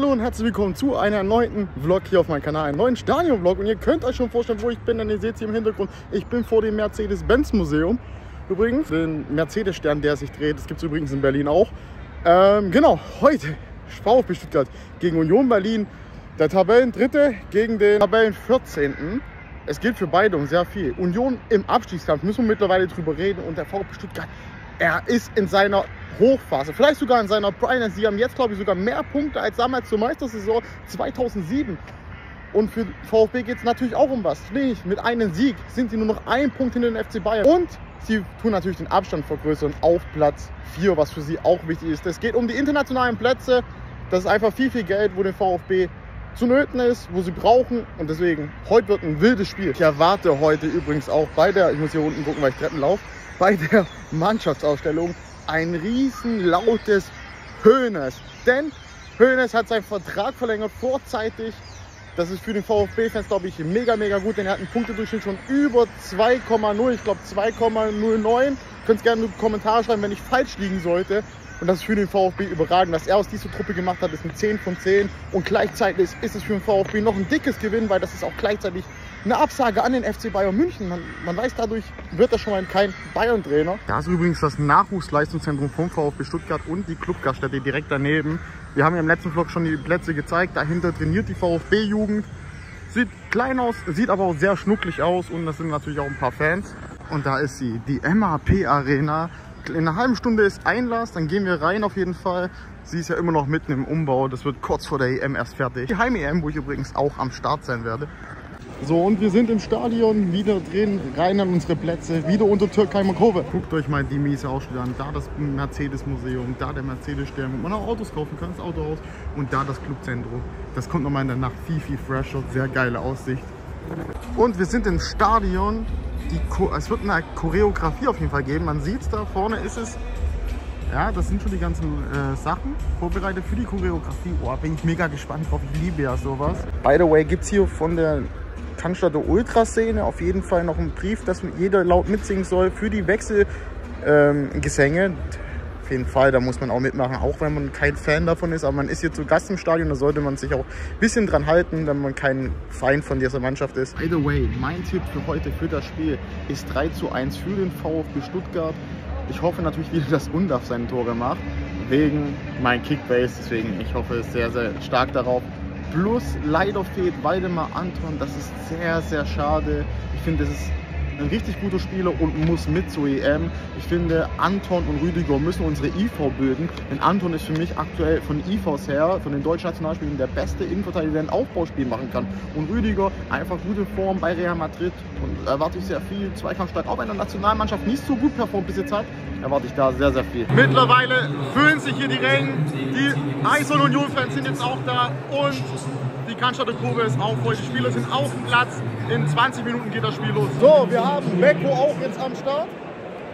Hallo und herzlich willkommen zu einer neuen Vlog hier auf meinem Kanal, einen neuen Stadion-Vlog. Und ihr könnt euch schon vorstellen, wo ich bin, denn ihr seht es hier im Hintergrund. Ich bin vor dem Mercedes-Benz Museum. Übrigens, den Mercedes-Stern, der sich dreht, das gibt es übrigens in Berlin auch. Genau, heute VfB Stuttgart gegen Union Berlin, der Tabellendritte gegen den Tabellenvierzehnten. Es gilt für beide um sehr viel. Union im Abstiegskampf, müssen wir mittlerweile drüber reden, und der VfB Stuttgart, er ist in seiner Hochphase, vielleicht sogar in seiner Prime. Sie haben jetzt, glaube ich, sogar mehr Punkte als damals zur Meistersaison 2007. Und für VfB geht es natürlich auch um was. Nicht mit einem Sieg sind sie nur noch ein Punkt hinter den FC Bayern. Und sie tun natürlich den Abstand vergrößern auf Platz 4, was für sie auch wichtig ist. Es geht um die internationalen Plätze. Das ist einfach viel, viel Geld, wo den VfB zu nöten ist, wo sie brauchen. Und deswegen, heute wird ein wildes Spiel. Ich erwarte heute übrigens auch bei der, ich muss hier unten gucken, weil ich Treppen laufe, bei der Mannschaftsausstellung ein riesen lautes Hoeneß. Denn Hoeneß hat seinen Vertrag verlängert vorzeitig. Das ist für den VfB-Fans, glaube ich, mega, mega gut, denn er hat einen Punktedurchschnitt schon über 2,0, ich glaube 2,09. Könnt gerne einen Kommentar schreiben, wenn ich falsch liegen sollte. Und das ist für den VfB überragend. Was er aus dieser Truppe gemacht hat, ist ein 10 von 10. Und gleichzeitig ist es für den VfB noch ein dickes Gewinn, weil das ist auch gleichzeitig eine Absage an den FC Bayern München. Man weiß, dadurch wird er schon mal kein Bayern-Trainer. Da ist übrigens das Nachwuchsleistungszentrum vom VfB Stuttgart und die Clubgaststätte direkt daneben. Wir haben ja im letzten Vlog schon die Plätze gezeigt. Dahinter trainiert die VfB-Jugend. Sieht klein aus, sieht aber auch sehr schnucklig aus. Und das sind natürlich auch ein paar Fans. Und da ist sie, die MHP-Arena. In einer halben Stunde ist Einlass, dann gehen wir rein auf jeden Fall. Sie ist ja immer noch mitten im Umbau. Das wird kurz vor der EM erst fertig. Die Heim-EM, wo ich übrigens auch am Start sein werde. So, und wir sind im Stadion, wieder drin, rein an unsere Plätze, wieder unter Türkheimer Kurve. Guckt euch mal die miese Ausstellung an, da das Mercedes-Museum, da der Mercedes-Stern, wo man auch Autos kaufen kann, das Autohaus, und da das Clubzentrum. Das kommt nochmal in der Nacht viel, viel fresher, sehr geile Aussicht. Und wir sind im Stadion, es wird eine Choreografie auf jeden Fall geben, man sieht es da vorne, ist es, ja, das sind schon die ganzen Sachen vorbereitet für die Choreografie. Oh, bin ich mega gespannt drauf, ich liebe ja sowas. By the way, gibt es hier von der Kannstatt der Ultraszene auf jeden Fall noch einen Brief, dass jeder laut mitsingen soll für die Wechselgesänge. Auf jeden Fall, da muss man auch mitmachen, auch wenn man kein Fan davon ist. Aber man ist hier zu Gast im Stadion, da sollte man sich auch ein bisschen dran halten, wenn man kein Feind von dieser Mannschaft ist. By the way, mein Tipp für heute, für das Spiel, ist 3:1 für den VfB Stuttgart. Ich hoffe natürlich wieder, dass Undav seine Tore macht, wegen meinem Kickbase. Deswegen, ich hoffe sehr, sehr stark darauf. Plus leider fehlt Waldemar Anton, das ist sehr, sehr schade. Ich finde, das ist ein richtig guter Spieler und muss mit zur EM. Ich finde, Anton und Rüdiger müssen unsere IV bilden. Denn Anton ist für mich aktuell von IVs her, von den deutschen Nationalspielern, der beste Innenverteidiger, der ein Aufbauspiel machen kann. Und Rüdiger, einfach gute Form bei Real Madrid. Und erwarte ich sehr viel, zweikampfstark, auch wenn der Nationalmannschaft nicht so gut performt bis jetzt hat. Erwarte ich da sehr, sehr viel. Mittlerweile füllen sich hier die Rängen. Die Eis- und Union-Fans sind jetzt auch da. Und die Kannstatter Kurve ist auch voll. Die Spieler sind auf dem Platz. In 20 Minuten geht das Spiel los. So, wir haben Mekko auch jetzt am Start.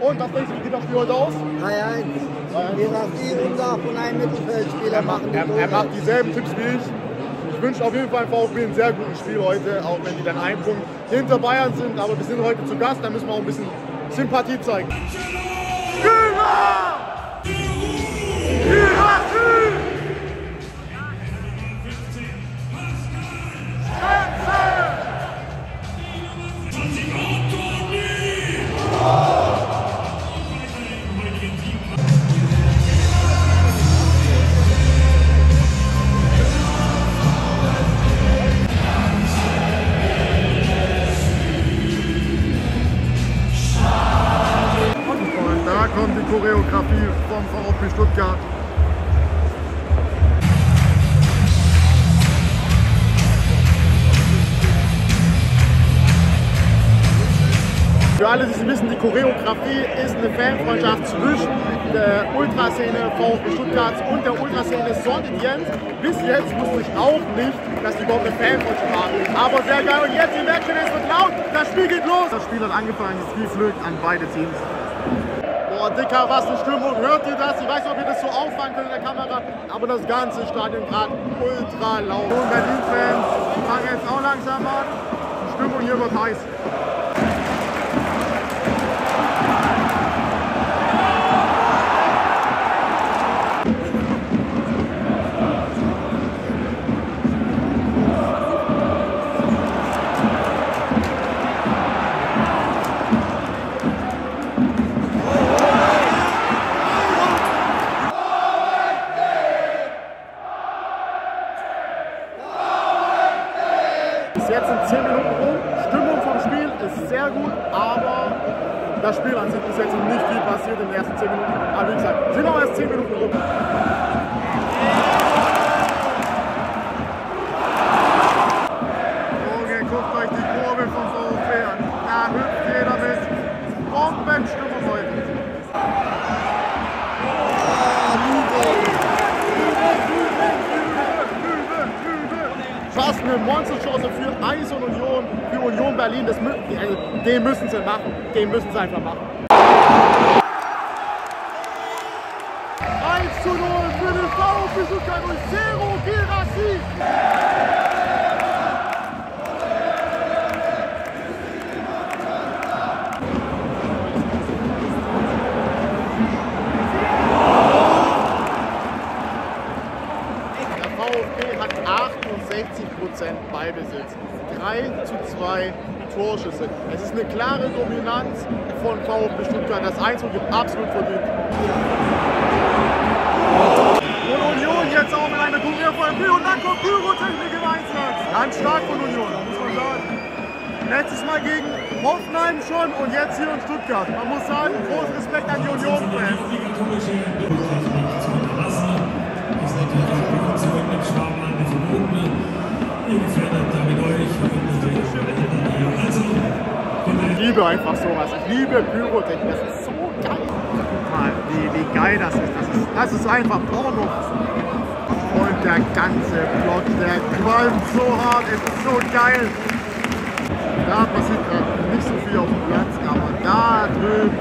Und was denkst du, wie geht das Spiel heute aus? 3:1. Wir haben diesen Tag von einem Mittelfeldspieler machen. Er macht dieselben Tipps wie ich. Ich wünsche auf jeden Fall VfB ein sehr gutes Spiel heute, auch wenn die dann ein Punkt hinter Bayern sind. Aber wir sind heute zu Gast, da müssen wir auch ein bisschen Sympathie zeigen. Choreografie vom VfB Stuttgart. Für alle, die es wissen, die Choreografie ist eine Fanfreundschaft zwischen der Ultraszene VfB Stuttgart und der Ultraszene Sonntjens. Bis jetzt wusste ich auch nicht, dass die überhaupt eine Fanfreundschaft haben. Aber sehr geil. Und jetzt, ihr merkt schon, es wird laut. Das Spiel geht los. Das Spiel hat angefangen. Das Spiel flögt an beide Teams. Boah, Dicker, was eine Stimmung. Hört ihr das? Ich weiß nicht, ob ihr das so auffangen könnt in der Kamera, aber das ganze Stadion gerade ultra laut. Und Berlin-Fans fangen jetzt auch langsam an. Die Stimmung hier wird heiß. Jetzt sind 10 Minuten rum. Stimmung vom Spiel ist sehr gut, aber das Spiel an sich ist jetzt noch nicht viel passiert in den ersten 10 Minuten. Aber wie gesagt, sind auch erst 10 Minuten rum. Okay, guckt euch die Kurve vom VfB an. Da hüpft jeder mit. Bombenstimmung heute. Fast eine Monsterchance für Eisen und Union, für Union Berlin. Das den müssen sie machen. Den müssen sie einfach machen. 1:0 für den VfB Stuttgart und 0:4er Sieg. Der VfB hat 68% Ballbesitz, 3:2 Torschüsse. Es ist eine klare Dominanz von VfB Stuttgart. Das 1:0 gibt absolut verdient. Und Union jetzt auch mit einer Kurierfolge und dann kommt Pyrotechnik im Einsatz. Ganz stark von Union, muss man sagen. Letztes Mal gegen Hoffenheim schon und jetzt hier in Stuttgart. Man muss sagen, großen Respekt an die Union-Fans. Ich liebe einfach sowas. Ich liebe Pyrotechnik. Das ist so geil. Mann, wie geil das ist. Das ist einfach Porno. Und der ganze Block, der qualmt so hart. Es ist so geil. Da passiert gerade nicht so viel auf dem Platz, aber da drüben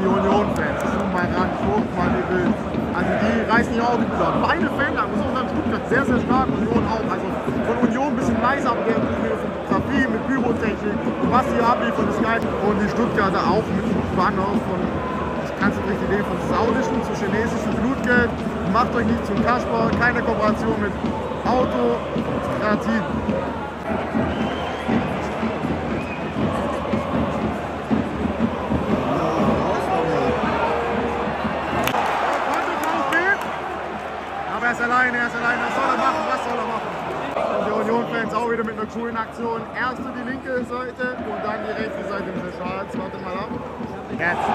die Union-Fans. Guck mal ran, guck mal, wie wild. Also die reißen die Augen zusammen. Beide Fanlagen, muss man sagen, Stuttgart sehr, sehr stark. Union auch. Also von Union ein bisschen leiser, aber der Fotografie mit Pyrotechnik, was hier abliefert, ist geil. Und die Stuttgarter auch mit Banner von, ich kann es nicht lesen, von saudischem zu chinesischem Blutgeld. Macht euch nicht zum Kasper, keine Kooperation mit Autokratie. Er ist alleine, was soll er machen, Und die Union-Fans auch wieder mit einer coolen Aktion. Erst die linke Seite und dann die rechte Seite mit der Schwarz. Warte mal ab. Jetzt.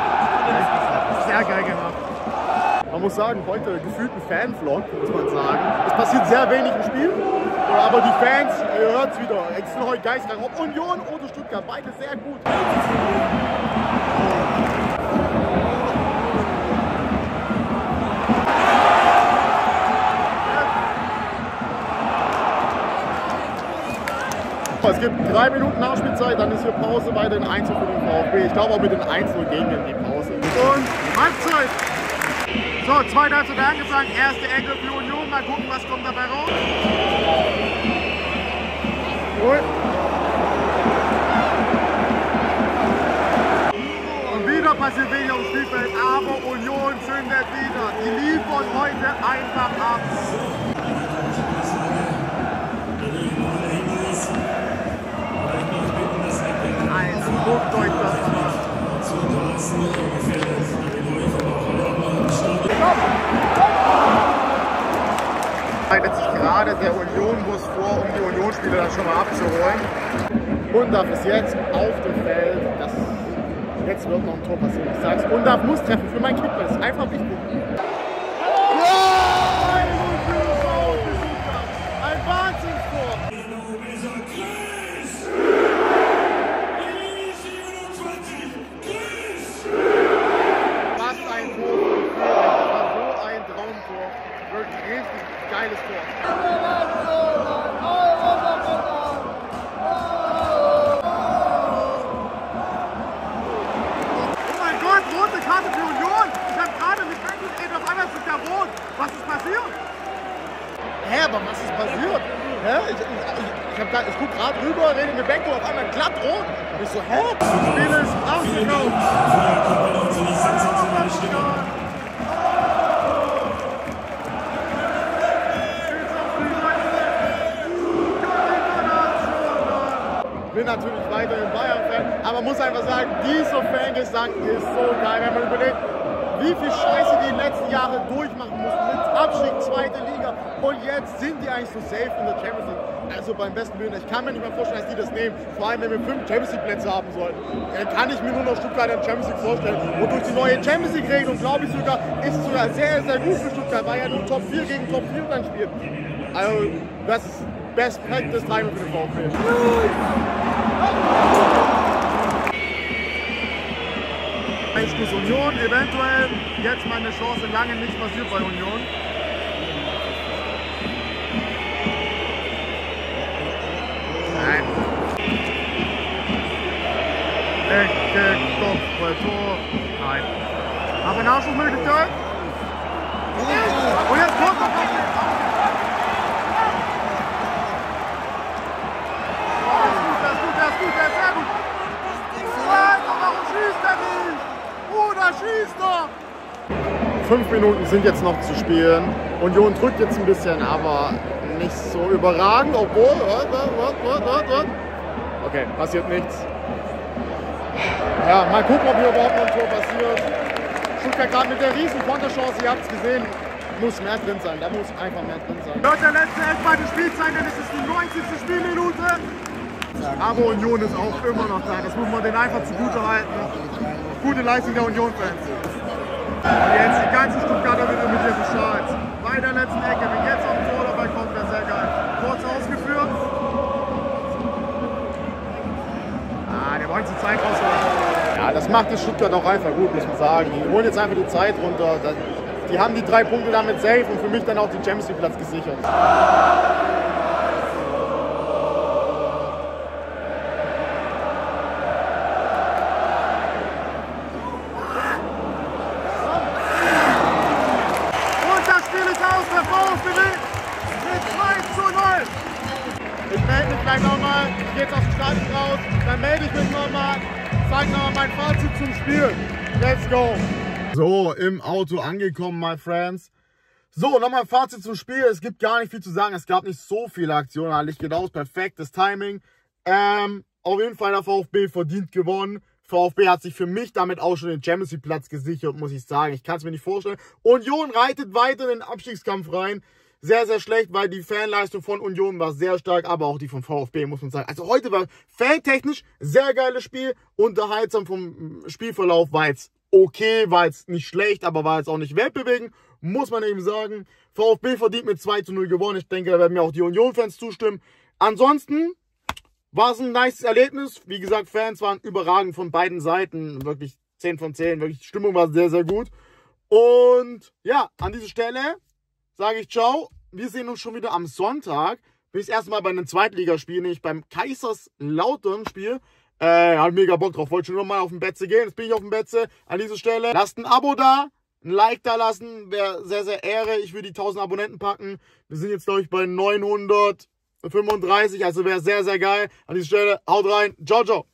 Sehr geil gemacht. Man muss sagen, heute gefühlt ein Fan-Vlog, muss man sagen. Es passiert sehr wenig im Spiel, aber die Fans, ihr hört es wieder. Es sind heute geistreich, ob Union oder Stuttgart, beide sehr gut. Es gibt 3 Minuten Nachspielzeit, dann ist hier Pause bei den 1:0 für den VfB. Ich glaube auch mit den 1:0 gegen die Pause. Und Halbzeit! So, 2:0 werden gesagt, erste Ecke für Union. Mal gucken, was kommt dabei raus. Und wieder passiert wenig auf dem Spielfeld, aber Union zündet wieder. Die liefern heute einfach ab. Guckt euch das an. Leitet sich gerade der Union-Bus vor, um die Union-Spieler dann schon mal abzuholen. Undav ist jetzt auf dem Feld. Jetzt wird noch ein Tor passieren. Ich sag's, Undav muss treffen für mein Kickbase. Einfach wichtig. Ein Wahnsinnstor! Geiles Tor. Oh mein Gott, rote Karte für Union. Ich habe gerade mit reingedreht, auf einmal ist der rot. Was ist passiert? Hä, aber was ist passiert? Hä? Ich guck gerade rüber, rede mit Benko, auf einmal glatt rot. Ich so, hä? Das Spiel ist ausgekauft. Oh, natürlich weiterhin Bayern-Fan, aber muss einfach sagen, dieser Fangesang ist so geil, wenn man überlegt, wie viel Scheiße die in den letzten Jahren durchmachen mussten mit Abstieg, zweite Liga, und jetzt sind die eigentlich so safe in der Champions League. Also beim besten Willen, ich kann mir nicht mehr vorstellen, dass die das nehmen, vor allem wenn wir 5 Champions League Plätze haben sollten. Dann kann ich mir nur noch Stuttgart in der Champions League vorstellen, und durch die neue Champions League Regelung, glaube ich sogar, ist es sogar sehr, sehr gut für Stuttgart, weil ja nur Top 4 gegen Top 4 dann spielt. Also das ist Best Practice Time für den VfB. Union, eventuell jetzt mal eine Chance, lange nicht passiert bei Union. Nein. Ecke, Kopfball, Tor. Nein. Haben wir eine Nachschubmöglichkeit? Und jetzt kommt noch schießt doch! 5 Minuten sind jetzt noch zu spielen. Union drückt jetzt ein bisschen, aber nicht so überragend, obwohl... Okay, passiert nichts. Ja, mal gucken, ob hier überhaupt noch ein Tor passiert. Stuttgart gerade mit der riesen Konterchance, ihr habt es gesehen, muss mehr drin sein. Da muss einfach mehr drin sein. Wird der letzte Elfmeter des Spiels sein, denn es ist die 90. Spielminute. Aber Union ist auch immer noch da. Das muss man denen einfach zugutehalten. Gute Leistung der Union-Fans. Jetzt die ganze Stuttgarter wieder mit diesem Schal. Bei der letzten Ecke, wenn jetzt auf dem Tor dabei kommt, wäre sehr geil. Kurz ausgeführt. Ah, der wollte die Zeit rausholen. Ja, das macht die Stuttgart auch einfach gut, muss man sagen. Die holen jetzt einfach die Zeit runter. Die haben die 3 Punkte damit safe und für mich dann auch den Champions League Platz gesichert. Let's go! So, im Auto angekommen, my friends. So, nochmal Fazit zum Spiel. Es gibt gar nicht viel zu sagen. Es gab nicht so viele Aktionen. Eigentlich genau perfektes Timing. Auf jeden Fall der VfB verdient gewonnen. VfB hat sich für mich damit auch schon den Champions League Platz gesichert, muss ich sagen. Ich kann es mir nicht vorstellen. Union reitet weiter in den Abstiegskampf rein. Sehr, sehr schlecht, weil die Fanleistung von Union war sehr stark, aber auch die vom VfB, muss man sagen. Also heute war fantechnisch sehr geiles Spiel, unterhaltsam vom Spielverlauf, war jetzt okay, war jetzt nicht schlecht, aber war jetzt auch nicht weltbewegend, muss man eben sagen. VfB verdient mit 2:0 gewonnen, ich denke, da werden mir auch die Union-Fans zustimmen. Ansonsten war es ein nice Erlebnis, wie gesagt, Fans waren überragend von beiden Seiten, wirklich 10 von 10, wirklich die Stimmung war sehr, sehr gut. Und ja, an dieser Stelle sage ich ciao, wir sehen uns schon wieder am Sonntag. Bin ich das erste Mal bei einem Zweitligaspiel, nämlich beim Kaiserslautern-Spiel. Hat mega Bock drauf, wollte schon noch mal auf den Betze gehen, jetzt bin ich auf den Betze. An dieser Stelle, lasst ein Abo da, ein Like da lassen, wäre sehr, sehr Ehre. Ich würde die 1000 Abonnenten packen. Wir sind jetzt, glaube ich, bei 935, also wäre sehr, sehr geil. An dieser Stelle, haut rein, ciao, ciao.